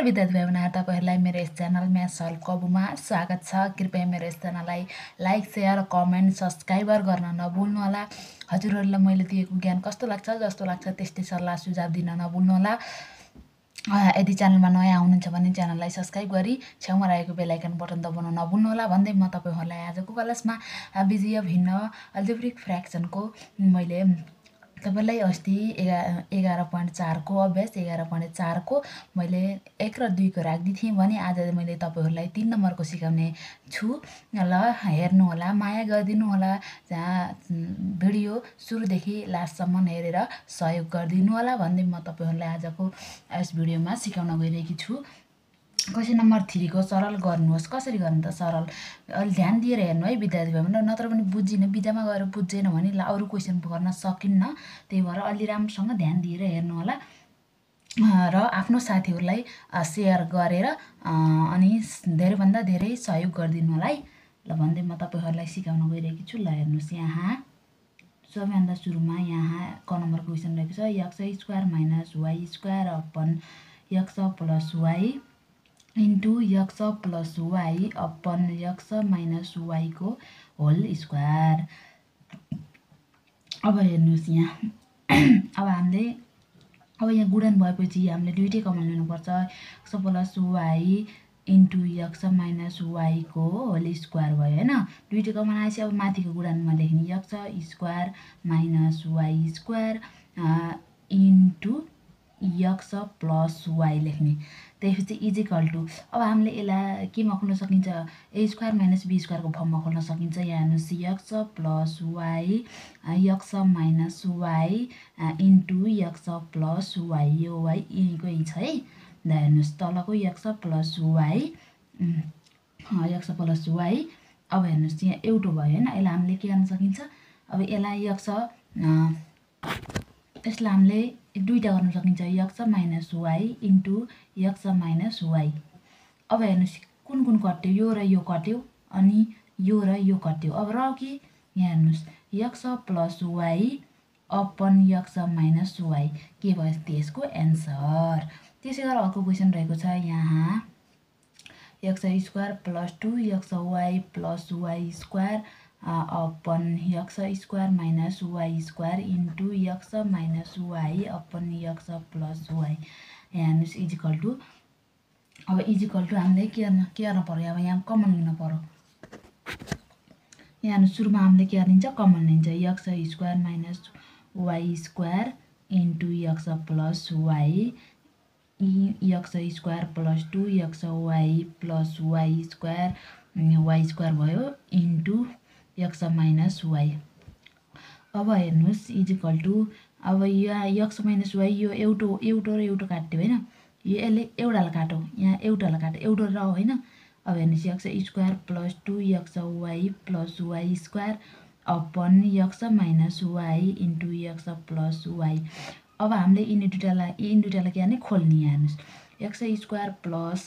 नमस्कार विद्यार्थी भाइ भनार तपाईहरुलाई मेरो यस च्यानल म्याथ सल्भ कबुमा स्वागत छ। कृपया मेरो यस च्यानललाई लाइक, शेयर, कमेन्ट, सब्स्क्राइब गर्न नभुल्नु होला। हजुरहरुलाई मैले दिएको ज्ञान कस्तो लाग्छ, जस्तो लाग्छ त्यस्तै सल्लाह सुझाव दिन नभुल्नु होला। यदि च्यानलमा नयाँ आउनुहुन्छ भने च्यानललाई सब्स्क्राइब गरी छेउमा रहेको बेल आइकन बटन दबाउन नभुल्नु होला भन्दै म तपाईहरुलाई आजको क्लासमा बीजीय भिन्न अल्जेब्रिक फ्र्याक्सनको मैले तपाईलाई अस्ति 11.4 को अभ्यास 11.4 को मैले 1 र 2 को राख्दै थिएँ भने आज मैले तपाईहरुलाई 3 नम्बर को सिकाउने छु। ल हेर्नु होला, माया गर्दिनु होला, भिडियो सुरु देखि लास्ट सम्म हेरेर सहयोग गर्दिनु होला भन्दै म तपाईहरुलाई आजको यस भिडियोमा सिकाउन गइरहेकी छु। क्वेशन नम्बर 3 को सरल गर्नुहोस्। कसरी गर्ने त सरल? अलि ध्यान दिएर हेर्नु है विद्यार्थी भाइहरु, नत्र भने बुझिन, बिजामा गएर बुझ्दैन भने अरु क्वेशन गर्न सकिन्न। त्यही भएर अलि राम्रोसँग ध्यान दिएर हेर्नु होला र आफ्नो साथीहरुलाई शेयर गरेर अनि धेरै भन्दा धेरै सहयोग गर्दिनु होला है। ल भन्दै म तपाईहरुलाई सिकाउन गइरहेकी छु। ल हेर्नुस्, यहाँ सबैभन्दा सुरुमा यहाँ क नम्बर क्वेशन रहेको छ। x² - y² / x + y into x plus y upon x minus y को होल स्क्वायर। अब हेन यहाँ अब हमें अब यहाँ गुणन भएपछि हमें दुईटे कमन लिनुपर्छ। X plus y into x minus y को होल स्क्वायर भयो हैन। दुईटे कमन आएपछि अब माथिको गुणनमा लेख्ने x square minus y square into x plus y लेख्ने। त्यसपछि इजिकल टू अब हामीले यसलाई केमा खोल्न सकिन्छ, ए स्क्वायर माइनस बी स्क्वायरको फर्ममा खोल्न सकिन्छ। यहाँ हेर्नुहोस्, x plus y x minus y into x plus y, यो वाई यहीँको छ है। यहाँ हेर्नुहोस् तलको यक्स प्लस वाई अब हेर्नुहोस् यहाँ एउटा भयो हैन। यसलाई हामीले के गर्न सकिन्छ, अब यसलाई यक्स यसलाई हामीले दुईटा गर्न सकिन्छ, x minus y into x minus y. अब हेर्नुहोस् कुन कुन कट्यो, यो र यो कट्यो अनि यो र यो कट्यो। अब र के यहाँ हेर्नुहोस् x plus y upon x minus y के भयो त्यसको एन्सर। त्यसै गरी अर्को क्वेसन रहेको छ, यहाँ x square plus 2 x y plus y square upon x square minus y square into x minus y upon x plus y. यहाँ हेर्नुहोस् इजिकल टू। अब इजिकल टू हमें के गर्न पर्यो, अब यहाँ कमन लिन पर्यो। यहाँ हेर्नुहोस् सुरुमा हमें के लिन्छ, कमन लिन्छ, x square minus y square into x plus y x square plus 2 x y plus y square भयो इंटू यक्स माइनस वाई। अब हेर्नुहोस् इजिकल टू। अब यहाँ यक्स माइनस वाई यो एउटा र एउटा काट्यो हैन, यो यसले एउटालाई काटो, यहाँ एउटालाई काटो, एउटा र हैन। अब हेर्नुहोस् x square plus 2 x y plus y square upon x minus y into x plus y. अब हामीले यिनी दुईटालाई के गर्ने, खोल्ने। यहाँ हेर्नुहोस् x square plus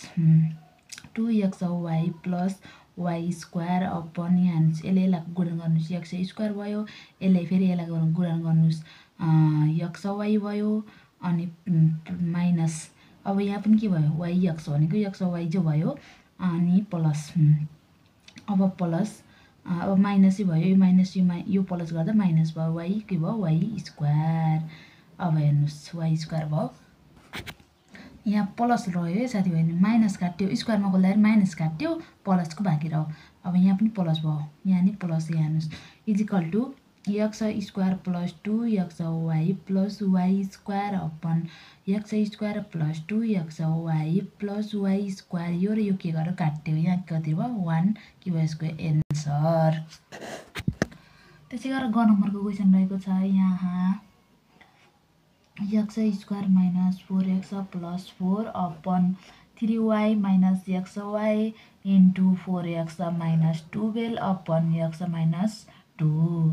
2 x y plus y square upon यहाँ हेर्नुहोस् यसले यसलाई गुणन गर्नुहोस्, यक्स स्क्वायर भयो, यसलाई फेरि यसलाई गुणन गर्नुहोस्, यक्स वाई भयो अनि माइनस। अब यहाँ पनि के भयो, वाई यक्स भनेको यक्स वाई जो भयो अनि प्लस। अब प्लस अब माइनसै भयो, यो माइनस यो प्लस गर्दा माइनस भयो, वाई के भयो वाई स्क्वायर। अब हेर्नुहोस् वाई स्क्वायर भयो, यहाँ प्लस रह्यो है साथी भाइ, माइनस काट्यो, स्क्वायरमा खोल्दाखेरि माइनस काट्यो, प्लसको बाँकी रह्यो। अब यहाँ पनि प्लस भयो, यहाँ नि प्लस। यहाँ हेर्नुहोस् equal to x square plus 2 x y plus y square upon x square plus 2 x y plus y square, यो र यो के गरेर काट्यो, यहाँ कति भयो 1 के भयो यसको एन्सर। त्यसै गरेर ग नम्बरको क्वेसन रहेको छ, यहाँ x square minus 4 x plus 4 upon 3y minus x y into 4 x minus 12 upon x minus 2।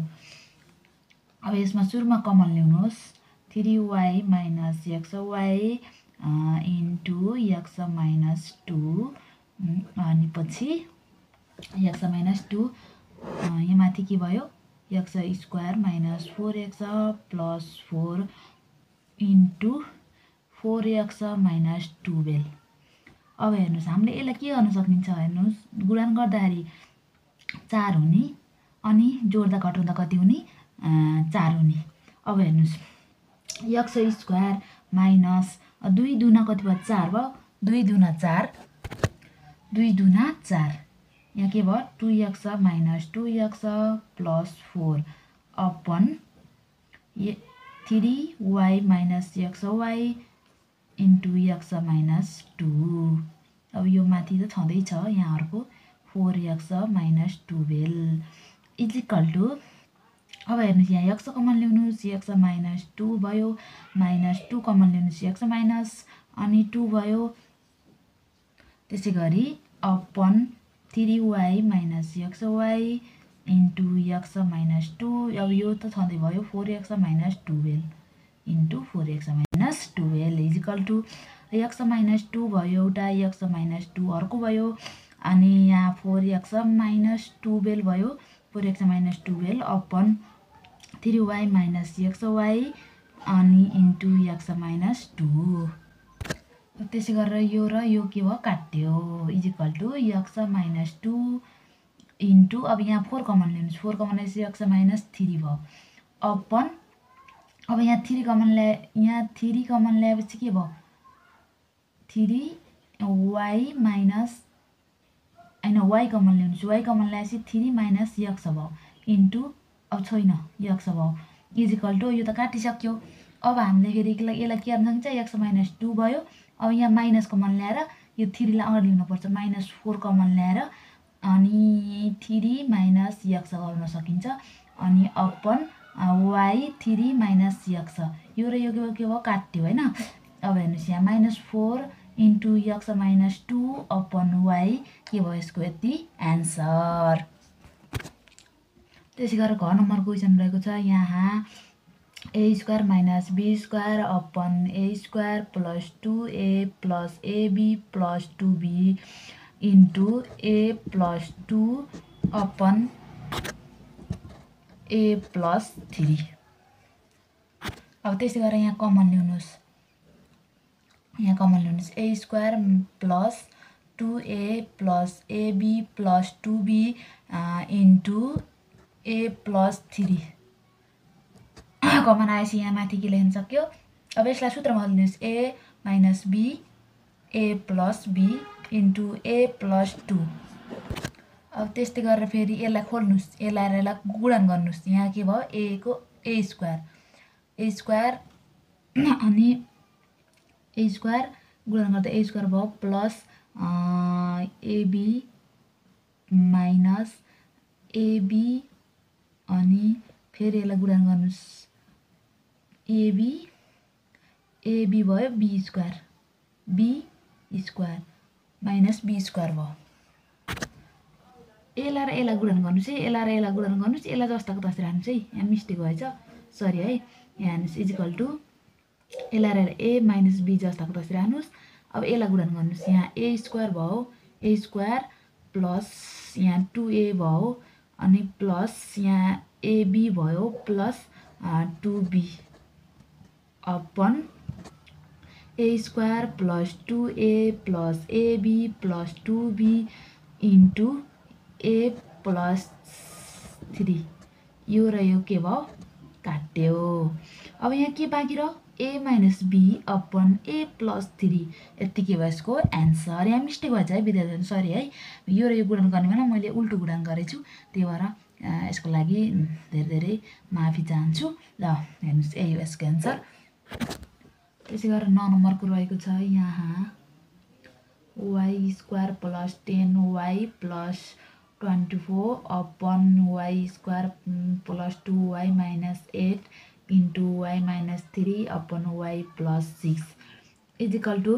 अब इसमें सुरू में कमन लिनुहोस्, 3y minus x y into x minus 2 अनि पछि यक्स माइनस 2 यहाँ माथि के भयो x square minus 4 x plus 4 into 4 x minus 12। अब हेर्नुस् हामीले यसलाई के गर्न सकिन्छ हेर्नुस् गुणान गर्दाखेरि 4 हुने अनि जोड्दा घटाउँदा कति हुने 4 हुने अब हेर्नुस् x स्क्वायर माइनस 2 दुना कति भयो 4 भयो 2 दुना 4 2 दुना 4 यहाँ के भयो 2x - 2x + 4 upon 3y - xy into x minus 2. अब यो माथि त छदै छ यहाँ अर्को 4x minus 12 is equal to. अब हेर्नुस् यहाँ x कमन ल्याउनुस् x minus 2 भयो minus 2 कमन ल्याउनुस् x minus अनि 2 भयो त्यसैगरी upon 3y minus xy into x minus 2. अब यो त छदै भयो 4x minus 12 into 4x minus 12 is equal to x minus 2 भयो एउटा x minus 2 अर्को भयो अनि यहाँ 4x minus 12 भयो 4x minus 12 upon 3y minus xy अनि into x minus 2 त्यसै गरेर यो र यो के भयो काट्यो is equal to x minus 2 into अब यहाँ 4 कमन लिनु 4 कमन लिएपछि x minus 3 भयो upon अब यहाँ 3 कमन ल्याए यहाँ 3 कमन ल्याएपछि के भयो 3y माइनस हैन y कमन ल्याउनुस् y कमन ल्याएपछि 3 माइनस x भयो इन्टु अब छैन x भयो इज इक्वल टु यो त काटिसक्यो अब हामीले फेरि यसलाई के गर्न सकिन्छ x माइनस 2 भयो अब यहाँ माइनस कमन ल्याएर यो 3 लाई अगाडि लिनु पर्छ माइनस 4 कमन ल्याएर अनि 3 माइनस x गर्न सकिन्छ अनि अपन y 3 minus x यो र यो के भयो काट्यो हैन अब हेर्नुस् यहाँ -4 into x -2 upon y के भयो यसको यति आन्सर त्यसै गरेर घ नम्बरको क्वेशन रहेको छ यहाँ a2 - b2 upon a2 + 2a + ab + 2b into a + 2 upon a plus 3 अब त्यसै गरेर यहाँ कमन ल्याउनुस् a square plus 2a plus ab plus 2b into a plus 3 common आएपछि यहाँ माथि के लेख्न सक्यो अब यसलाई सूत्रमा हाल्नुस् a minus b a plus b into a plus 2 अब त्यस्तै गरेर फेरि यसलाई खोल्नुस् यसलाई गुणन गर्नुस् यहाँ के भयो a को a स्क्वायर अनि a स्क्वायर गुणन गर्दा a स्क्वायर भयो प्लस ab माइनस ab अनि फेरि यसलाई गुणन गर्नुस् ab भयो b square minus b square भयो एला र एला गुणन गर्नुस् एला र एला गुणन गर्नुस् एला जस्ताको तस्तै राख्नुस् है यहाँ मिस्टेक भएछ सरी है यहाँ हेर्नुस् इज इक्वल टु एला र ए - बी जस्ताको तस्तै राख्नुस् अब एला गुणन गर्नुस् यहाँ ए स्क्वायर भयो ए स्क्वायर प्लस यहाँ 2a भयो अनि प्लस यहाँ ab भयो plus 2b upon a square plus 2a plus ab plus 2b into a plus 3 यो र यो के भयो काट्यो अब यहाँ के बाँकी रह्यो a minus b upon a plus 3 यति के भयो यसको आन्सर यहाँ मिस्टेक भएछ है विद्यार्थीहरु सरी है यो र यो गुणन गर्ने बेला मैले उल्टो गुणन गरेछु त्यही भएर यसको लागि धेरै धेरै माफी चाहन्छु ल हेर्नुस् ए यो यसको आन्सर त्यसै गरेर 9 नम्बरको रहेको छ यहाँ y² + 10y + 24 upon y square plus 2y minus 8 into y minus 3 upon y plus 6 is equal to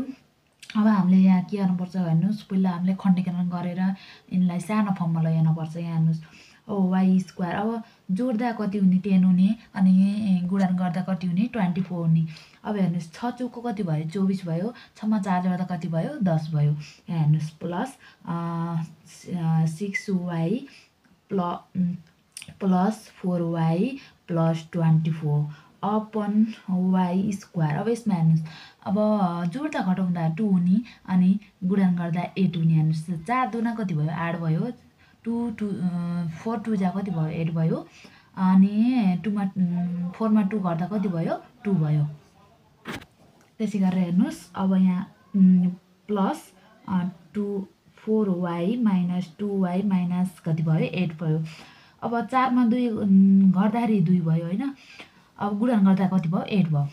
अब हामीले यहाँ के गर्नुपर्छ भन्नुस् पहिला हामीले खण्डीकरण गरेर इनलाई सानो फर्ममा ल्याउनुपर्छ यहाँ हेर्नुस् y square अब जोड्दा कति हुने 10 हुने अनि गुणन गर्दा कति हुने 24 हुने अब हेर्नुस् 6 चौको कति भयो 24 भयो 6 मा 4 जोड्दा कति भयो 10 भयो यहाँ हेर्नुस् plus 6y plus 4y plus 24 upon y square. अब इसमें हेन अब जोड़ता घटाउँदा 2 हुने अनि गुणन गर्दा 8 हुने। हेन 4 दुना कति भयो 8 भयो, 4 2 जा कति भयो 8 भयो, अनि 2 मा 4 मा 2 गर्दा कति भयो 2 भयो। त्यसै गरेर हेर्नुस अब यहाँ प्लस 2 4y - 2y - कति भयो 8 भयो। अब 4 मा 2 गर्दाखेरि 2 भयो हैन, अब गुणन गर्दा कति भयो 8 भयो।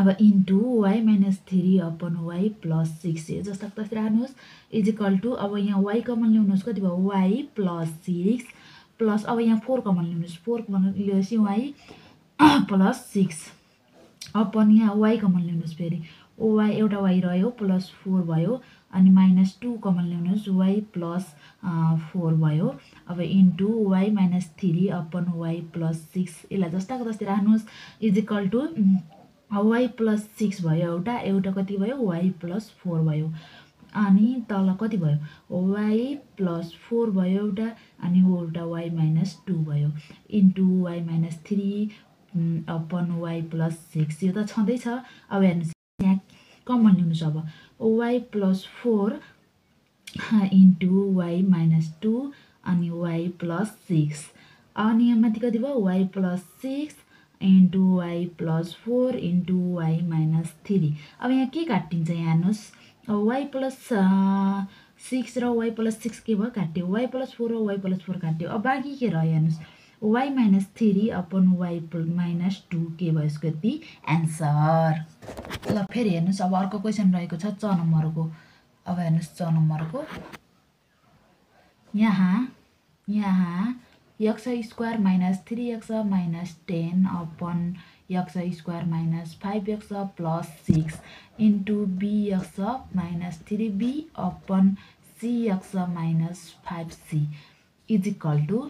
अब इन्टु y - 3 अपन y + 6 यो जस्तो तस्तै राख्नुस् = अब यहाँ y कमन ल्याउनुस् कति भयो y + 6 प्लस अब यहाँ 4 कमन ल्याउनुस् 4 कमन लिएपछि y + 6 अपन यहाँ y कमन ल्याउनुस् फेरि y एउटा y रह्यो प्लस 4 भयो अनि माइनस 2 कमन ल्याउनुस् y प्लस 4 भयो। अब into y - 3 upon y plus 6 इला जस्ताको जस्तै राख्नुस् = y प्लस 6 भयो एउटा, एउटा कति भयो y प्लस 4 भयो। अनि तल कति भयो y प्लस 4 भयो एउटा अनि एउटा y माइनस 2 भयो। Into y - 3 upon y plus 6 यो त छँदै छ। अब हेर्नुस् यहाँ कमन लिनुस् अब y plus 4 into y minus 2 and y plus 6 and here mathi kati bhayo y plus 6 into y plus 4 into y minus 3 ab yaha ke katincha yanus y plus 6 ra y plus 6 ke bhayo katyo, y plus 4 ra y plus 4 katyo, ab baki ke rayo yanus y minus 3 upon y minus 2 के भयो यसको यति answer. ल फेरि हेर्नुस् अब अर्को question रहेको छ 6 नम्बरको। अब हेर्नुस् 6 नम्बरको यहाँ x² - 3x - 10 upon x² - 5x + 6 * bx - 3b upon cx - 5c =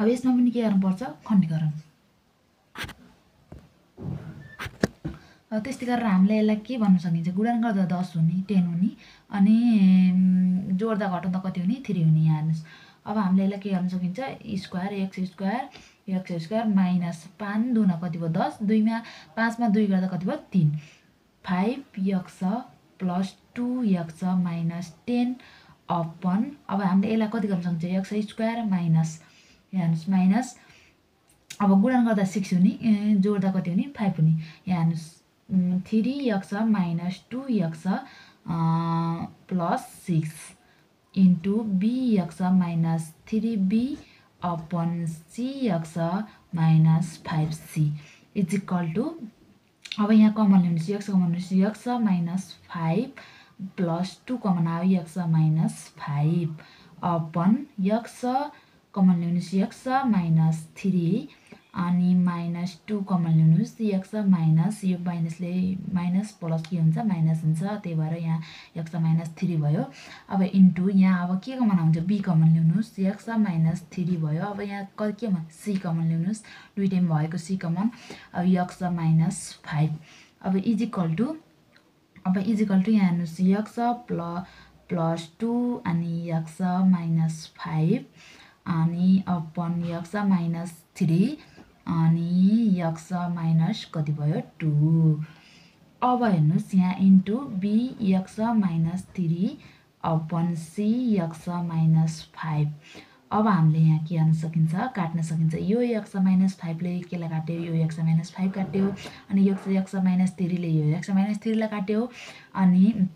अब यसमा पनि के गर्नुपर्छ खण्डीकरण। त्यस्तै गरेर हामीले यसलाई के भन्न सकिन्छ गुणन गर्दा 10 हुने 10 हुने अनि जोड्दा घटाउँदा कति हुने 3 हुने। यहाँ हेर्नुस् अब हामीले यसलाई के गर्न सकिन्छ x² - 5 दुना कति भयो 10 2 मा 5 मा 2 गर्दा कति भयो 3 5x + 2x - 10 अपन अब हामीले यसलाई कति गर्न सकिन्छ x² - हेर्नुस् माइनस अब गुणन गर्दा 6 हुने जोड्दा कति हुने 5 हुने। यहाँ हेर्नुस् 3x - 2x + 6 * bx - 3b / cx - 5c = अब यहाँ कमन ल्याउनुस् x कमन ल्याउनुस् x - 5 + 2 कमन आयो x - 5 अपन x कमन ल्याउनुस् x - 3 अनि -2 कमन ल्याउनुस् x - यो माइनसले माइनस प्लस के हुन्छ माइनस हुन्छ त्यही भएर यहाँ x - 3 भयो। अब इन्टु यहाँ अब के कमन आउँछ b कमन ल्याउनुस् x - 3 भयो। अब यहाँ केमा c कमन ल्याउनुस् दुईटैमा भएको c कमन अब x - 5 अब इक्वल टु यहाँ हेर्नुस् x + 2 अनि x - 5 अनि अपन x - 3 अनि x - कति भयो 2। अब हेर्नुस् यहाँ इन्टु bx - 3 अपन cx - 5 अब हामीले यहाँ के गर्न सकिन्छ काट्न सकिन्छ यो x - 5 ले केलाई काट्यो यो x - 5 काट्यो अनि यो x - 3 ले यो x - 3 लाई काट्यो अनि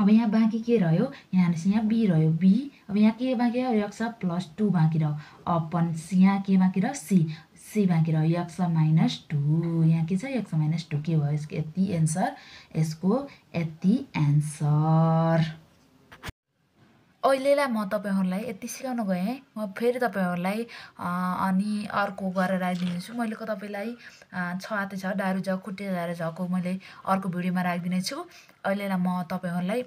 अब यहाँ बाँकी के रह्यो यहाँ हेर्नुस् यहाँ b रह्यो b अब यहाँ के बाँकी रह्यो x + 2 बाँकी रह्यो अपन यहाँ के बाँकी रह्यो c बाँकी रह्यो x - 2 यहाँ के छ x - 2 के भयो यसको यति आन्सर अहिलेलाई म तपाईहरुलाई यति सिकाउन गए म फेरि तपाईहरुलाई अनि अर्को गरेर राखिदिन्छु। मैले को तपाईलाई 6 डारु झ खुट्टे डारु झको मैले अर्को भिडियोमा राखिदिने छु। अहिलेलाई म तपाईहरुलाई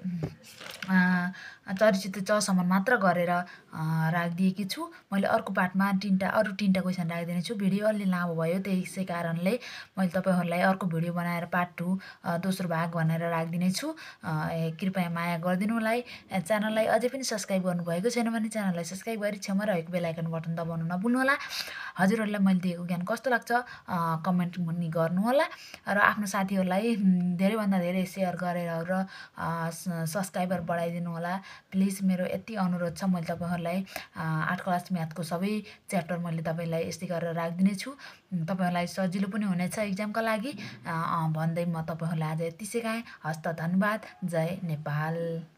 चरिचित्र 6 सम्म मात्र गरेर राखिदिएकी छु। मैले अर्को पार्टमा अरु तीनटा क्वेशन राखिदिने छु। भिडियो अलि लामो भयो त्यसै कारणले मैले तपाईहरुलाई अर्को भिडियो बनाएर पार्ट 2 दोस्रो भाग भनेर राखिदिने छु। कृपया माया गर्दिनुलाई च्यानललाई अझै पनि सब्स्क्राइब गर्नुभएको छैन भने च्यानललाई सब्स्क्राइब गरी छेउमा रहेको बेल आइकन बटन दबाउन नभुल्नु होला। हजुरहरुलाई मैले दिएको ज्ञान कस्तो लाग्छ कमेन्ट पनि गर्नु होला र आफ्नो साथीहरुलाई धेरै भन्दा धेरै शेयर गरेर र सब्स्क्राइबर बढाइदिनु होला। प्लिज मेरो यति अनुरोध छ। मैले तपाईहरुलाई 8 क्लास म्याथको सबै च्याप्टर मैले तपाईलाई यस्तै गरेर राखिदिने छु। तपाईहरुलाई सजिलो पनि हुनेछ एक्जामका लागि भन्दै म तपाईहरुलाई आज यति सिकाए। हस्त धन्यवाद। जय नेपाल।